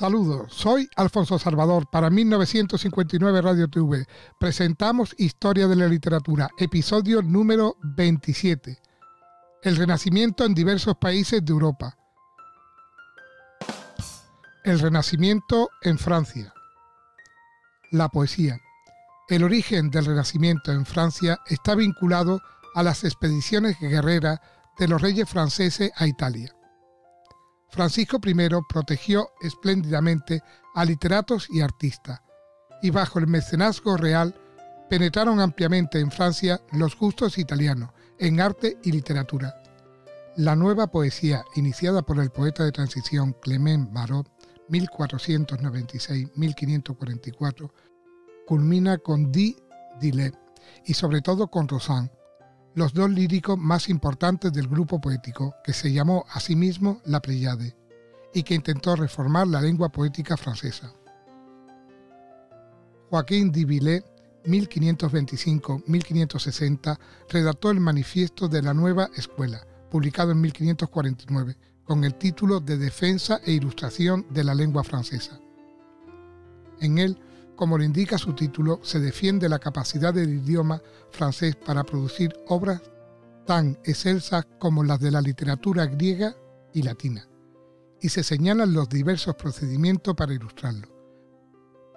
Saludos, soy Alfonso Salvador para 1959 Radio TV. Presentamos Historia de la Literatura, episodio número 27. El Renacimiento en diversos países de Europa. El Renacimiento en Francia. La poesía. El origen del Renacimiento en Francia está vinculado a las expediciones guerreras de los reyes franceses a Italia. Francisco I protegió espléndidamente a literatos y artistas, y bajo el mecenazgo real penetraron ampliamente en Francia los gustos italianos en arte y literatura. La nueva poesía, iniciada por el poeta de transición Clément Marot, 1496-1544, culmina con Du Bellay y sobre todo con Ronsard, los dos líricos más importantes del grupo poético, que se llamó a sí mismo La Pléyade y que intentó reformar la lengua poética francesa. Joaquín de Villet, 1525-1560, redactó el Manifiesto de la Nueva Escuela, publicado en 1549, con el título de Defensa e Ilustración de la Lengua Francesa. En él, como lo indica su título, se defiende la capacidad del idioma francés para producir obras tan excelsas como las de la literatura griega y latina, y se señalan los diversos procedimientos para ilustrarlo.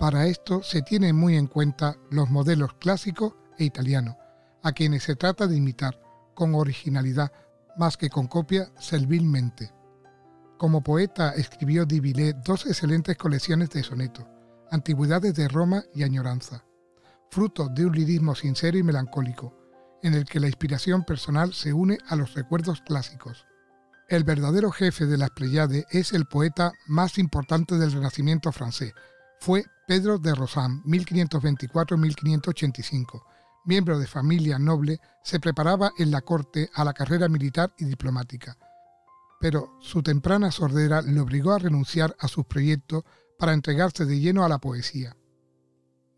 Para esto se tienen muy en cuenta los modelos clásicos e italianos, a quienes se trata de imitar con originalidad más que con copia servilmente. Como poeta escribió Du Bellay dos excelentes colecciones de sonetos, Antigüedades de Roma y Añoranza, fruto de un lirismo sincero y melancólico, en el que la inspiración personal se une a los recuerdos clásicos. El verdadero jefe de las Pléyades es el poeta más importante del Renacimiento francés. Fue Pedro de Rosam, 1524-1585. Miembro de familia noble, se preparaba en la corte a la carrera militar y diplomática, pero su temprana sordera le obligó a renunciar a sus proyectos para entregarse de lleno a la poesía.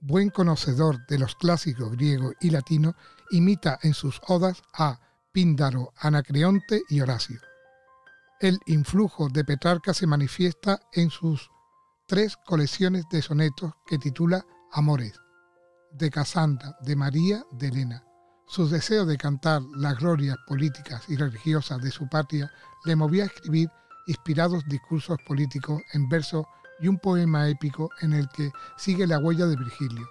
Buen conocedor de los clásicos griego y latino, imita en sus odas a Píndaro, Anacreonte y Horacio. El influjo de Petrarca se manifiesta en sus tres colecciones de sonetos que titula Amores, de Casandra, de María, de Elena. Su deseo de cantar las glorias políticas y religiosas de su patria le movía a escribir inspirados discursos políticos en versos y un poema épico en el que sigue la huella de Virgilio,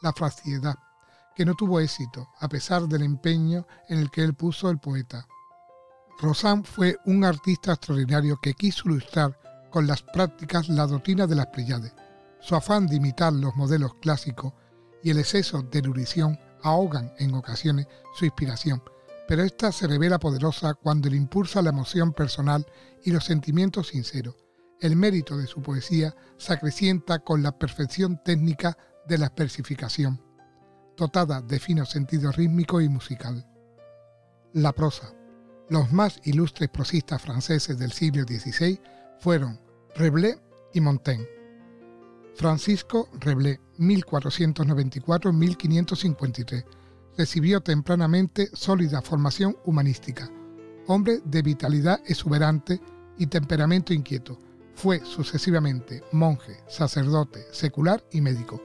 La Franciada, que no tuvo éxito a pesar del empeño en el que él puso el poeta. Ronsard fue un artista extraordinario que quiso ilustrar con las prácticas la doctrina de las Pléyades. Su afán de imitar los modelos clásicos y el exceso de erudición ahogan en ocasiones su inspiración, pero ésta se revela poderosa cuando le impulsa la emoción personal y los sentimientos sinceros. El mérito de su poesía se acrecienta con la perfección técnica de la versificación, dotada de fino sentido rítmico y musical. La prosa. Los más ilustres prosistas franceses del siglo XVI fueron Rabelais y Montaigne. Francisco Rabelais, 1494-1553, recibió tempranamente sólida formación humanística, hombre de vitalidad exuberante y temperamento inquieto. Fue sucesivamente monje, sacerdote, secular y médico,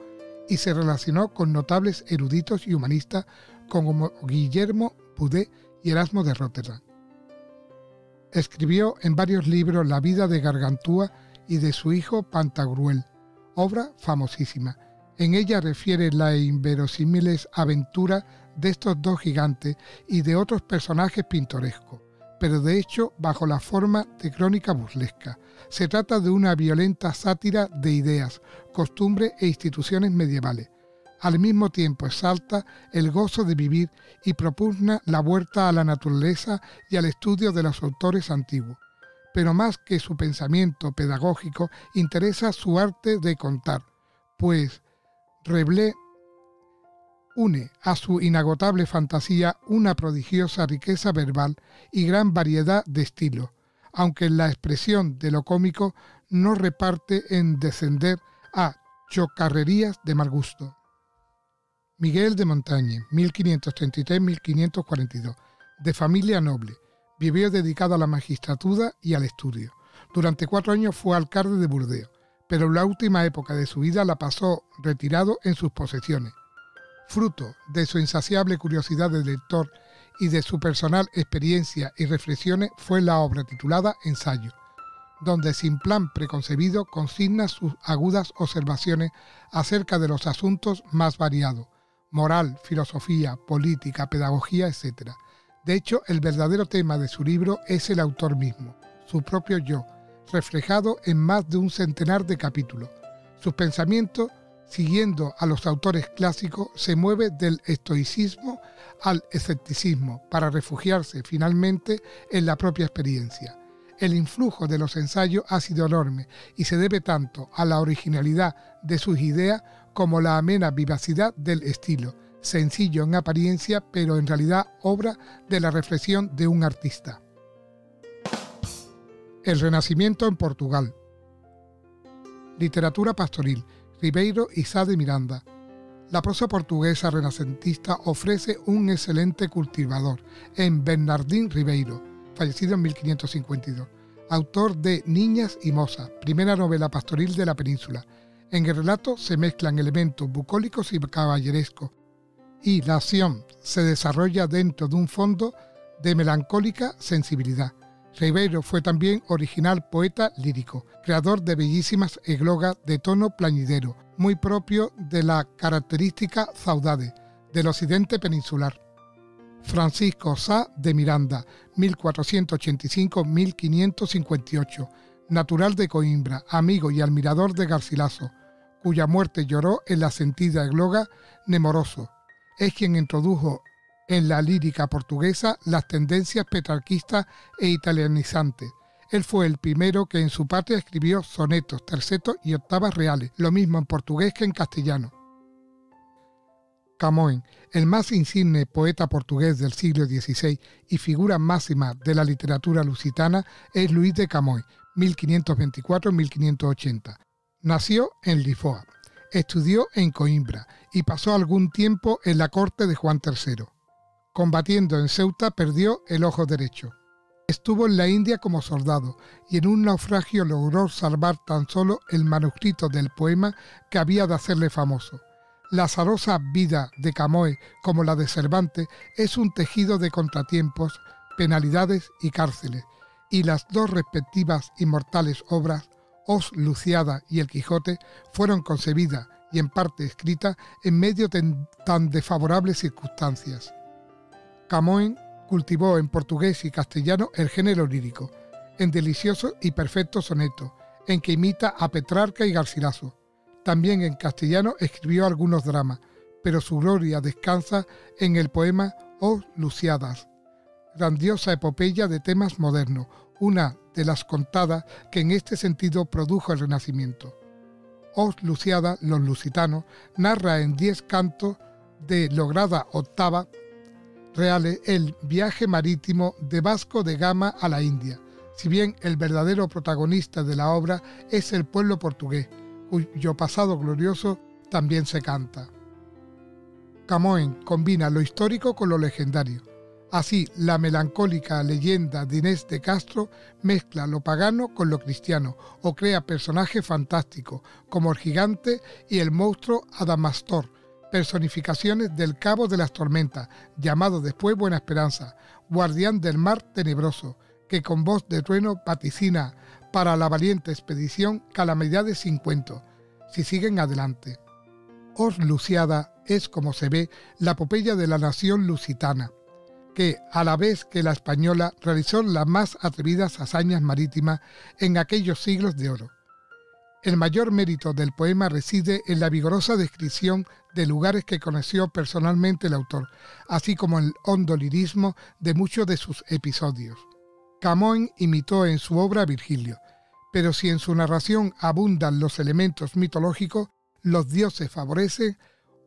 y se relacionó con notables eruditos y humanistas como Guillermo Budé y Erasmo de Rotterdam. Escribió en varios libros la vida de Gargantúa y de su hijo Pantagruel, obra famosísima. En ella refiere las inverosímiles aventuras de estos dos gigantes y de otros personajes pintorescos, pero de hecho bajo la forma de crónica burlesca. Se trata de una violenta sátira de ideas, costumbres e instituciones medievales. Al mismo tiempo exalta el gozo de vivir y propugna la vuelta a la naturaleza y al estudio de los autores antiguos. Pero más que su pensamiento pedagógico, interesa su arte de contar, pues Rabelais une a su inagotable fantasía una prodigiosa riqueza verbal y gran variedad de estilos, aunque en la expresión de lo cómico no reparte en descender a chocarrerías de mal gusto. Miguel de Montaigne, 1533-1542, de familia noble, vivió dedicado a la magistratura y al estudio. Durante 4 años fue alcalde de Burdeos, pero la última época de su vida la pasó retirado en sus posesiones. Fruto de su insaciable curiosidad de lector y de su personal experiencia y reflexiones fue la obra titulada Ensayo, donde sin plan preconcebido consigna sus agudas observaciones acerca de los asuntos más variados, moral, filosofía, política, pedagogía, etc. De hecho, el verdadero tema de su libro es el autor mismo, su propio yo, reflejado en más de un centenar de capítulos. Sus pensamientos, siguiendo a los autores clásicos, se mueve del estoicismo al escepticismo para refugiarse finalmente en la propia experiencia. El influjo de los ensayos ha sido enorme y se debe tanto a la originalidad de sus ideas como la amena vivacidad del estilo, sencillo en apariencia pero en realidad obra de la reflexión de un artista. El Renacimiento en Portugal. Literatura pastoril, Ribeiro y Sá de Miranda. La prosa portuguesa renacentista ofrece un excelente cultivador en Bernardino Ribeiro, fallecido en 1552, autor de Niñas y mozas, primera novela pastoril de la península. En el relato se mezclan elementos bucólicos y caballerescos, y la acción se desarrolla dentro de un fondo de melancólica sensibilidad. Ribeiro fue también original poeta lírico, creador de bellísimas eglogas de tono plañidero, muy propio de la característica saudade del occidente peninsular. Francisco Sá de Miranda, 1485-1558, natural de Coimbra, amigo y admirador de Garcilaso, cuya muerte lloró en la sentida egloga Nemoroso. Es quien introdujo en la lírica portuguesa las tendencias petrarquistas e italianizantes. Él fue el primero que en su patria escribió sonetos, tercetos y octavas reales, lo mismo en portugués que en castellano. Camões, el más insigne poeta portugués del siglo XVI y figura máxima de la literatura lusitana, es Luis de Camões, 1524-1580. Nació en Lisboa, estudió en Coimbra y pasó algún tiempo en la corte de Juan III. Combatiendo en Ceuta perdió el ojo derecho. Estuvo en la India como soldado y en un naufragio logró salvar tan solo el manuscrito del poema que había de hacerle famoso. La azarosa vida de Camões, como la de Cervantes, es un tejido de contratiempos, penalidades y cárceles, y las dos respectivas inmortales obras, Os Lusíadas y El Quijote, fueron concebidas y en parte escritas en medio de tan desfavorables circunstancias. Camões cultivó en portugués y castellano el género lírico, en deliciosos y perfectos sonetos, en que imita a Petrarca y Garcilaso. También en castellano escribió algunos dramas, pero su gloria descansa en el poema Os Lusíadas, grandiosa epopeya de temas modernos, una de las contadas que en este sentido produjo el Renacimiento. Os Lusíadas, los lusitanos, narra en 10 cantos de lograda octava reales el viaje marítimo de Vasco de Gama a la India, si bien el verdadero protagonista de la obra es el pueblo portugués, cuyo pasado glorioso también se canta. Camões combina lo histórico con lo legendario. Así, la melancólica leyenda de Inés de Castro mezcla lo pagano con lo cristiano o crea personajes fantásticos como el gigante y el monstruo Adamastor, personificaciones del Cabo de las Tormentas, llamado después Buena Esperanza, guardián del mar tenebroso, que con voz de trueno vaticina para la valiente expedición calamidades sin cuento, si siguen adelante. Os Lusíada es, como se ve, la epopeya de la nación lusitana, que, a la vez que la española, realizó las más atrevidas hazañas marítimas en aquellos siglos de oro. El mayor mérito del poema reside en la vigorosa descripción de lugares que conoció personalmente el autor, así como el hondo lirismo de muchos de sus episodios. Camões imitó en su obra a Virgilio, pero si en su narración abundan los elementos mitológicos, los dioses favorecen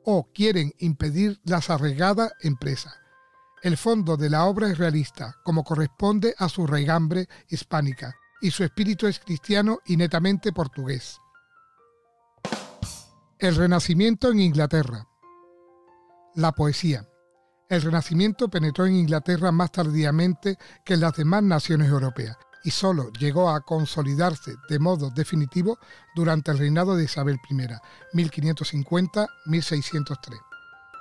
o quieren impedir las arriesgadas empresas. El fondo de la obra es realista, como corresponde a su raigambre hispánica, y su espíritu es cristiano y netamente portugués. El Renacimiento en Inglaterra. La poesía. El Renacimiento penetró en Inglaterra más tardíamente que en las demás naciones europeas y solo llegó a consolidarse de modo definitivo durante el reinado de Isabel I, 1550-1603.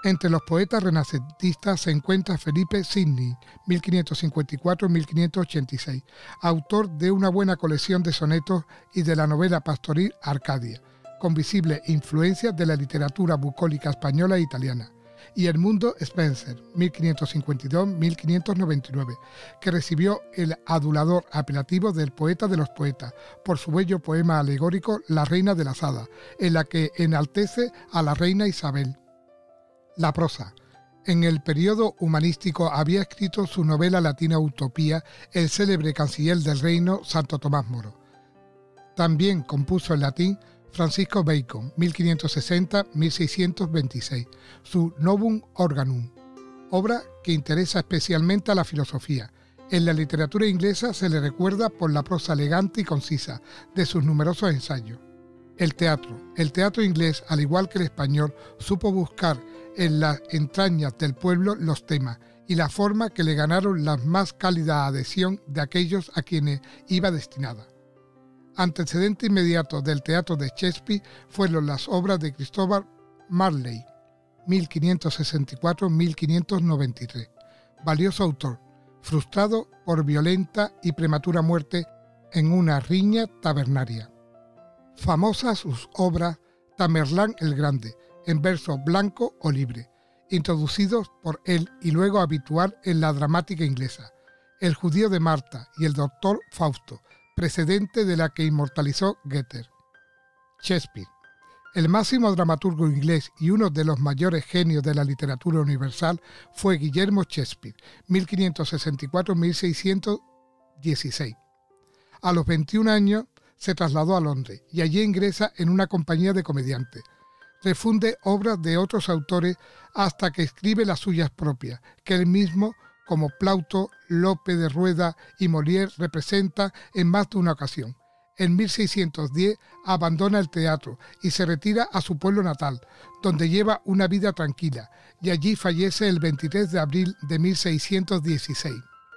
Entre los poetas renacentistas se encuentra Felipe Sidney, 1554-1586, autor de una buena colección de sonetos y de la novela pastoril Arcadia, con visibles influencias de la literatura bucólica española e italiana, y Edmundo Spencer, 1552-1599, que recibió el adulador apelativo del poeta de los poetas por su bello poema alegórico La Reina de las Hadas, en la que enaltece a la reina Isabel. La prosa. En el periodo humanístico había escrito su novela latina Utopía el célebre canciller del reino Santo Tomás Moro. También compuso en latín Francisco Bacon, 1560-1626, su Novum Organum, obra que interesa especialmente a la filosofía. En la literatura inglesa se le recuerda por la prosa elegante y concisa de sus numerosos ensayos. El teatro. El teatro inglés, al igual que el español, supo buscar en las entrañas del pueblo los temas y la forma que le ganaron la más cálida adhesión de aquellos a quienes iba destinada. Antecedente inmediato del teatro de Shakespeare fueron las obras de Christopher Marlowe, 1564-1593. Valioso autor, frustrado por violenta y prematura muerte en una riña tabernaria. Famosas sus obras Tamerlán el Grande, en verso blanco o libre, introducidos por él y luego habitual en la dramática inglesa, El judío de Marta y El doctor Fausto, precedente de la que inmortalizó Goethe. Shakespeare, el máximo dramaturgo inglés y uno de los mayores genios de la literatura universal, fue Guillermo Shakespeare, 1564-1616. A los 21 años, se trasladó a Londres y allí ingresa en una compañía de comediantes. Refunde obras de otros autores hasta que escribe las suyas propias, que él mismo, como Plauto, Lope de Rueda y Molière, representa en más de una ocasión. En 1610 abandona el teatro y se retira a su pueblo natal, donde lleva una vida tranquila, y allí fallece el 23 de abril de 1616.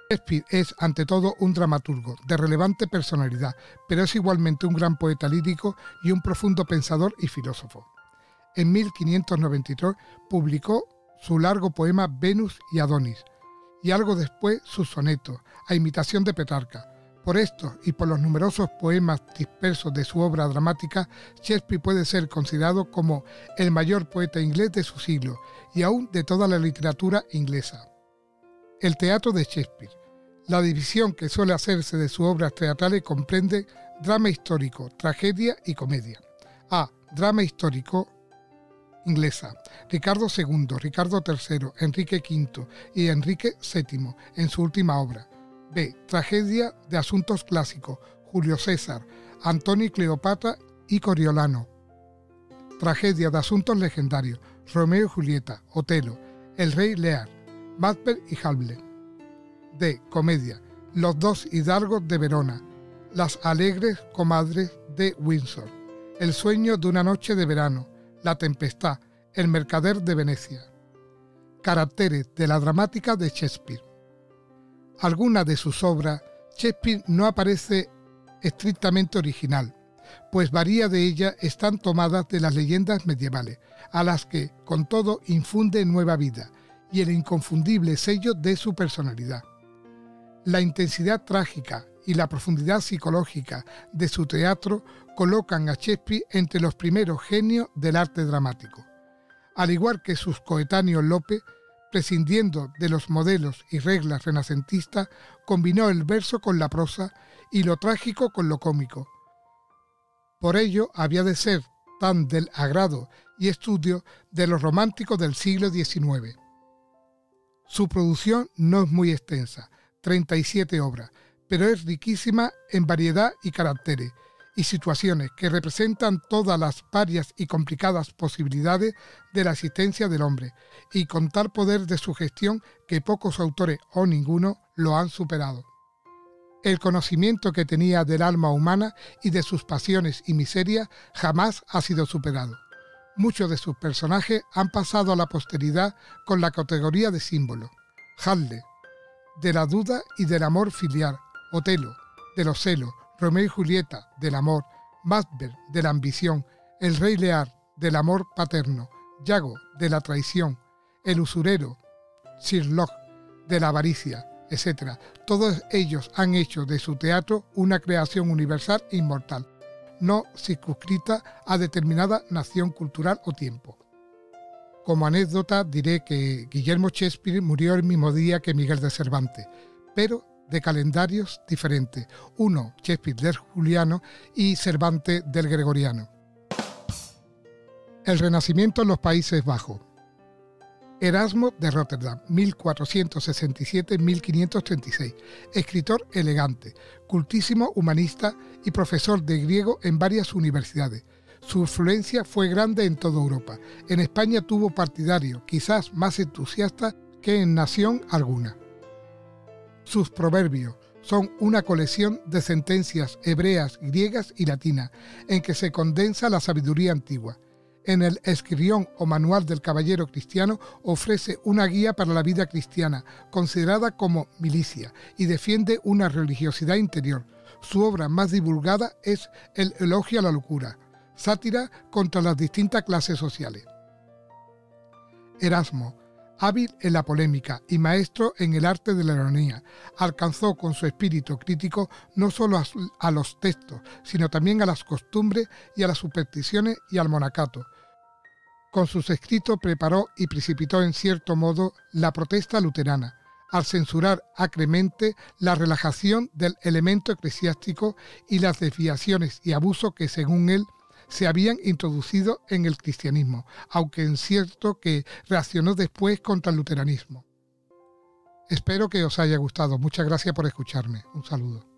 Shakespeare es, ante todo, un dramaturgo de relevante personalidad, pero es igualmente un gran poeta lírico y un profundo pensador y filósofo. En 1593 publicó su largo poema Venus y Adonis, y algo después sus sonetos, a imitación de Petrarca. Por estos y por los numerosos poemas dispersos de su obra dramática, Shakespeare puede ser considerado como el mayor poeta inglés de su siglo y aún de toda la literatura inglesa. El teatro de Shakespeare. La división que suele hacerse de sus obras teatrales comprende drama histórico, tragedia y comedia. A. Drama histórico inglesa. Ricardo II, Ricardo III, Enrique V y Enrique VII en su última obra. B. Tragedia de asuntos clásicos. Julio César, Antonio y Cleopatra y Coriolano. Tragedia de asuntos legendarios. Romeo y Julieta, Otelo, El rey Lear, Macbeth y Hamlet. D. Comedia. Los dos hidalgos de Verona. Las alegres comadres de Windsor. El sueño de una noche de verano. La tempestad. El mercader de Venecia. Caracteres de la dramática de Shakespeare. Algunas de sus obras, Shakespeare no aparece estrictamente original, pues varias de ellas están tomadas de las leyendas medievales, a las que, con todo, infunde nueva vida y el inconfundible sello de su personalidad. La intensidad trágica y la profundidad psicológica de su teatro colocan a Shakespeare entre los primeros genios del arte dramático. Al igual que sus coetáneos Lope, prescindiendo de los modelos y reglas renacentistas, combinó el verso con la prosa y lo trágico con lo cómico. Por ello había de ser tan del agrado y estudio de los románticos del siglo XIX. Su producción no es muy extensa, 37 obras, pero es riquísima en variedad y caracteres y situaciones que representan todas las varias y complicadas posibilidades de la existencia del hombre, y con tal poder de sugestión que pocos autores o ninguno lo han superado. El conocimiento que tenía del alma humana y de sus pasiones y miserias jamás ha sido superado. Muchos de sus personajes han pasado a la posteridad con la categoría de símbolo. Hamlet, de la duda y del amor filial. Otelo, de los celos, Romeo y Julieta, del amor, Macbeth, de la ambición, el Rey Lear, del amor paterno, Yago, de la traición, el usurero, Sherlock, de la avaricia, etc. Todos ellos han hecho de su teatro una creación universal e inmortal, no circunscrita a determinada nación cultural o tiempo. Como anécdota diré que Guillermo Shakespeare murió el mismo día que Miguel de Cervantes, pero de calendarios diferentes, uno Shakespeare del juliano y Cervantes del gregoriano. El Renacimiento en los Países Bajos. Erasmo de Rotterdam, 1467-1536, escritor elegante, cultísimo humanista y profesor de griego en varias universidades. Su influencia fue grande en toda Europa. En España tuvo partidarios, quizás más entusiastas que en nación alguna. Sus proverbios son una colección de sentencias hebreas, griegas y latinas, en que se condensa la sabiduría antigua. En el Escribión o Manual del Caballero Cristiano ofrece una guía para la vida cristiana, considerada como milicia, y defiende una religiosidad interior. Su obra más divulgada es el Elogio a la Locura, sátira contra las distintas clases sociales. Erasmo, hábil en la polémica y maestro en el arte de la ironía, alcanzó con su espíritu crítico no solo a los textos, sino también a las costumbres y a las supersticiones y al monacato. Con sus escritos preparó y precipitó en cierto modo la protesta luterana, al censurar acremente la relajación del elemento eclesiástico y las desviaciones y abusos que, según él, se habían introducido en el cristianismo, aunque es cierto que reaccionó después contra el luteranismo. Espero que os haya gustado. Muchas gracias por escucharme. Un saludo.